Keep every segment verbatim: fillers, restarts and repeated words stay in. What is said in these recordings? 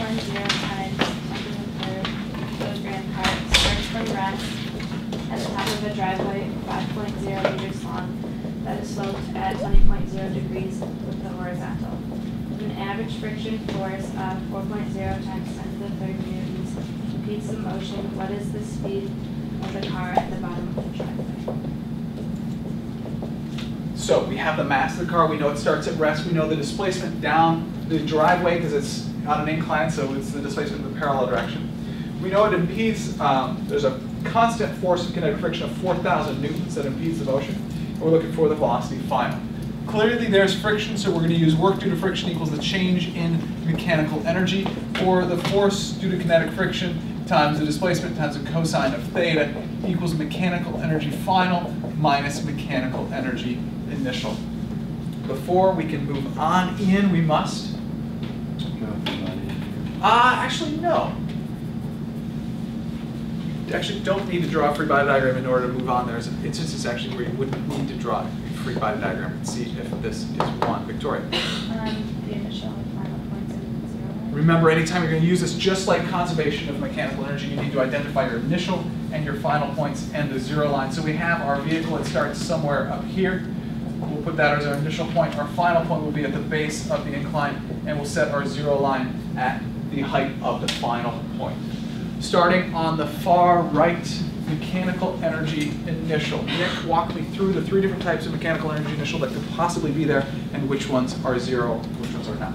one zero times kilogram parts starts from rest at the top of a driveway five point zero meters long that is sloped at twenty point zero degrees with the horizontal, with an average friction force of four point zero times ten to the third newtons. Speeds of motion. What is the speed of the car at the bottom of the driveway? So we have the mass of the car, we know it starts at rest, we know the displacement down the driveway because it's on an incline, so it's the displacement in the parallel direction. We know it impedes, um, there's a constant force of kinetic friction of four thousand newtons that impedes the motion, and we're looking for the velocity final. Clearly there's friction, so we're going to use work due to friction equals the change in mechanical energy, or the force due to kinetic friction times the displacement times the cosine of theta equals mechanical energy final minus mechanical energy initial. Before we can move on in, we must. Uh, actually, no. You actually don't need to draw a free body diagram in order to move on. There's an instance it's actually where you wouldn't need to draw a free body diagram and see if this is one. Victoria. Um, the initial and final points in zero. Remember, anytime you're going to use this, just like conservation of mechanical energy, you need to identify your initial and your final points and the zero line. So we have our vehicle, it starts somewhere up here. We'll put that as our initial point. Our final point will be at the base of the incline, and we'll set our zero line at the height of the final point. Starting on the far right, mechanical energy initial. Nick, walk me through the three different types of mechanical energy initial that could possibly be there, and which ones are zero, which ones are not.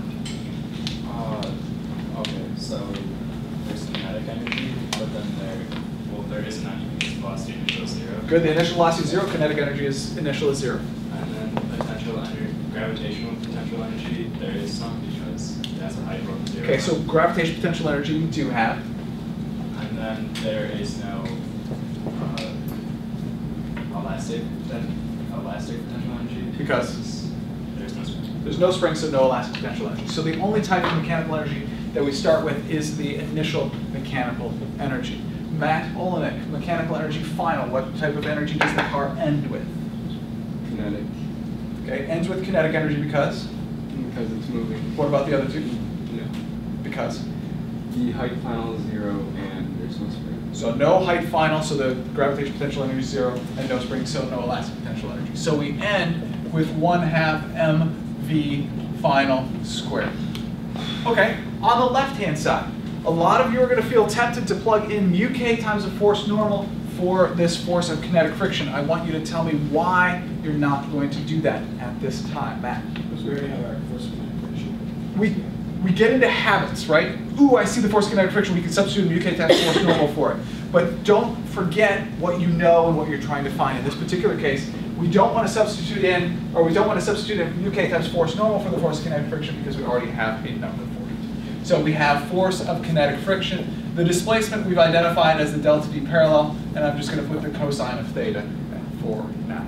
Uh, okay, so there's kinetic energy, but then there there is not even velocity initial is zero. Good, the initial velocity is zero, kinetic energy is initial is zero. And then potential energy, gravitational potential energy, there is some because it has a height over zero. Okay, so gravitational potential energy we do have. And then there is no uh, elastic, then elastic potential energy. Because? There's no spring. There's no spring, so no elastic potential energy. So the only type of mechanical energy that we start with is the initial mechanical energy. Matt Olenek, mechanical energy final. What type of energy does the car end with? Kinetic. Okay, ends with kinetic energy because? Because it's moving. What about the other two? No. Because? The height final is zero and there's no spring. So no height final, so the gravitational potential energy is zero, and no spring, so no elastic potential energy. So we end with one half M V final squared. Okay, on the left-hand side, a lot of you are going to feel tempted to plug in mu k times the force normal for this force of kinetic friction. I want you to tell me why you're not going to do that at this time. Matt? Because we already have our force kinetic friction. We, we get into habits, right? Ooh, I see the force kinetic friction. We can substitute mu k times force normal for it. But don't forget what you know and what you're trying to find. In this particular case, we don't want to substitute in, or we don't want to substitute in mu k times force normal for the force kinetic friction because we already have a number. So we have force of kinetic friction. The displacement we've identified as the delta D parallel, and I'm just going to put the cosine of theta for now.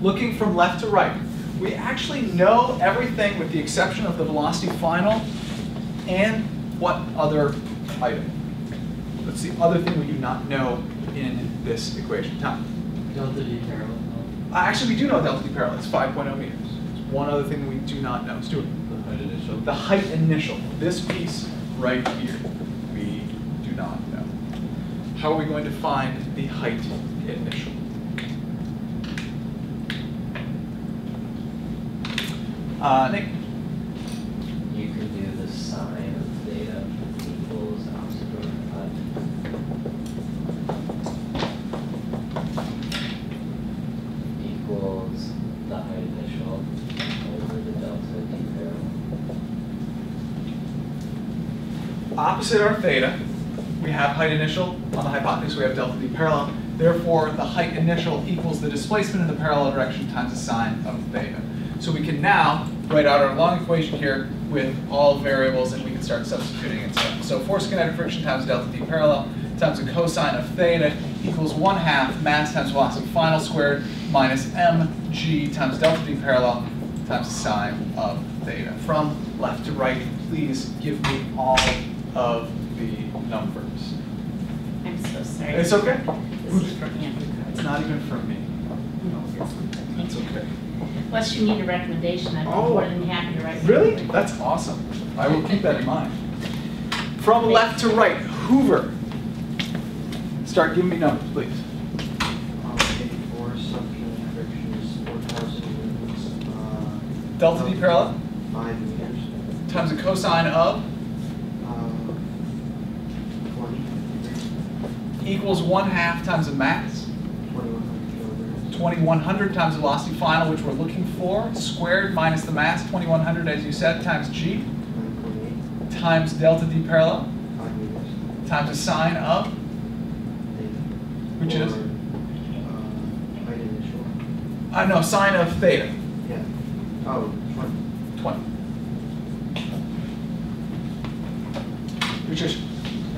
Looking from left to right, we actually know everything with the exception of the velocity final and what other item. That's the other thing we do not know in this equation. Tom? Delta D parallel. Uh, actually, we do know delta D parallel. It's five point zero meters. It's one other thing we do not know. Stuart? Initial. The height initial, this piece right here, we do not know. How are we going to find the height initial? Uh, Nick? You can do the sine of theta equals opposite of height equals the height initial over the delta D parallel. Opposite our theta, we have height initial. On the hypotenuse, we have delta D parallel. Therefore, the height initial equals the displacement in the parallel direction times the sine of theta. So we can now write out our long equation here with all variables, and we can start substituting and stuff. So force kinetic friction times delta D parallel times the cosine of theta equals one half mass times velocity final squared minus mg times delta D parallel times the sine of theta. From left to right, please give me all of the numbers. I'm so sorry. It's okay. It's, it's not even from me. No, it's okay. Unless you need a recommendation, I'd be oh, more than happy to write. Really? Something. That's awesome. I will keep that in mind. From left to right, Hoover. Start giving me numbers, please. Delta D parallel? five meters. Times the cosine of? twenty. Equals one half times the mass? twenty-one hundred times the velocity final, which we're looking for, squared minus the mass, twenty-one hundred as you said, times g, times delta d parallel, times the sine of, which is? I uh, know, sine of theta. Yeah. Oh, twenty. twenty. Which is?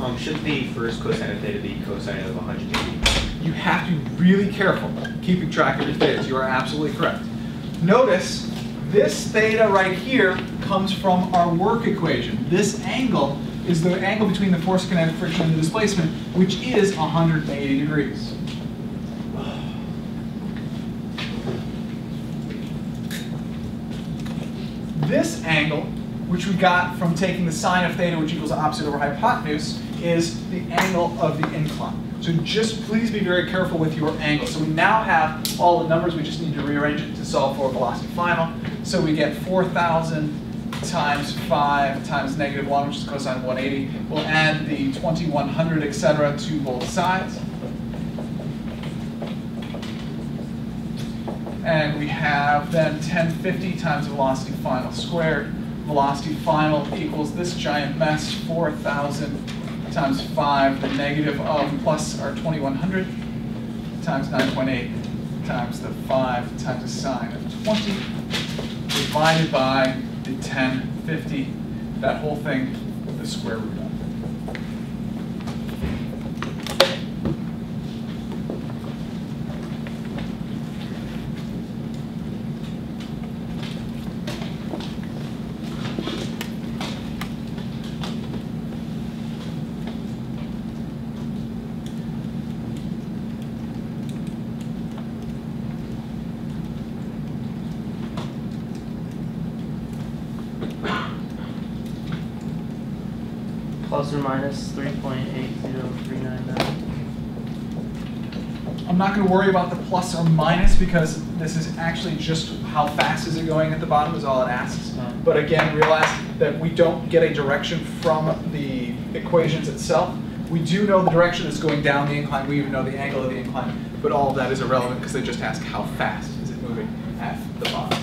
Um, should the first cosine of theta be cosine of one hundred eighty? You have to be really careful keeping track of your thetas. You are absolutely correct. Notice this theta right here comes from our work equation. This angle is the angle between the force, kinetic friction, and the displacement, which is one hundred eighty degrees. This angle, which we got from taking the sine of theta, which equals opposite over hypotenuse, is the angle of the incline. So just please be very careful with your angles. So we now have all the numbers. We just need to rearrange it to solve for velocity final. So we get four thousand times five times negative one, which is cosine of one hundred eighty. We'll add the twenty-one hundred, et cetera, to both sides. And we have then ten fifty times the velocity final squared. Velocity final equals this giant mess, four thousand times five, the negative of plus our twenty-one hundred, times nine point eight, times the five, times the sine of twenty, divided by the ten fifty, that whole thing, the square root of. Plus or minus three point eight zero three nine nine. I'm not going to worry about the plus or minus because this is actually just how fast is it going at the bottom is all it asks. But again, realize that we don't get a direction from the equations itself. We do know the direction is going down the incline. We even know the angle of the incline. But all of that is irrelevant because they just ask how fast is it moving at the bottom.